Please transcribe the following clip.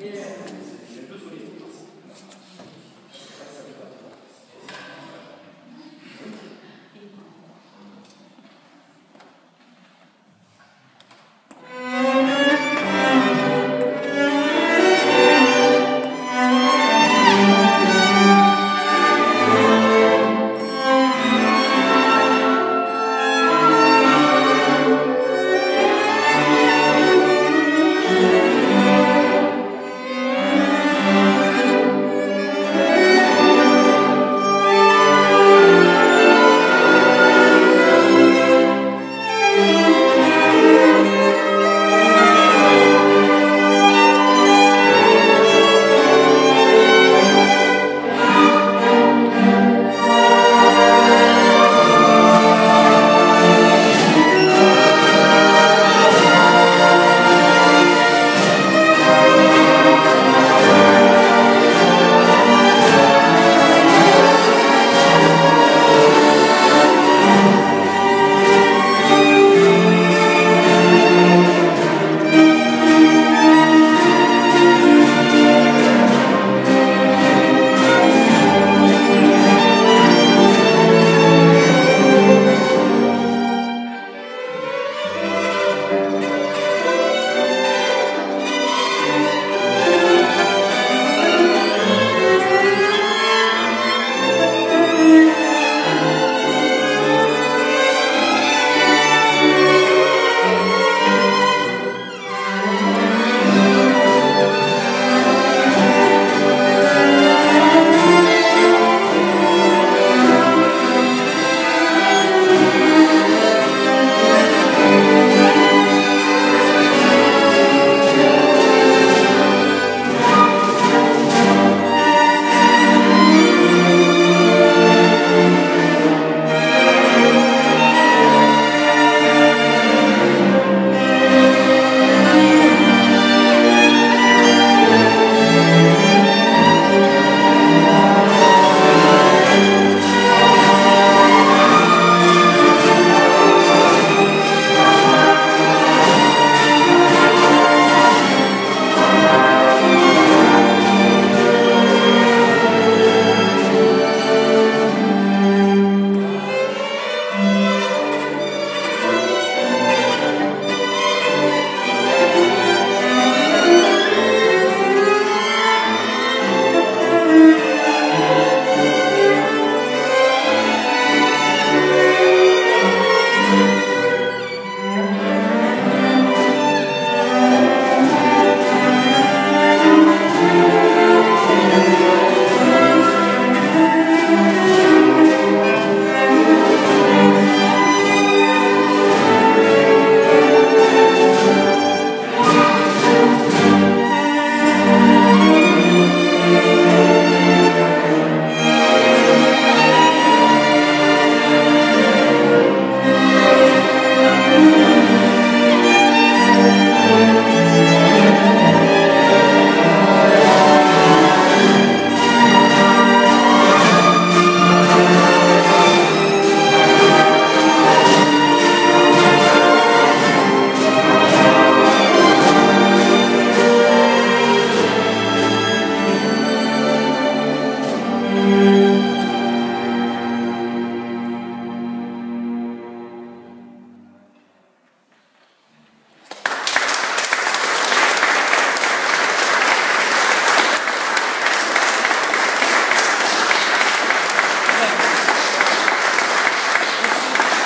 Yes.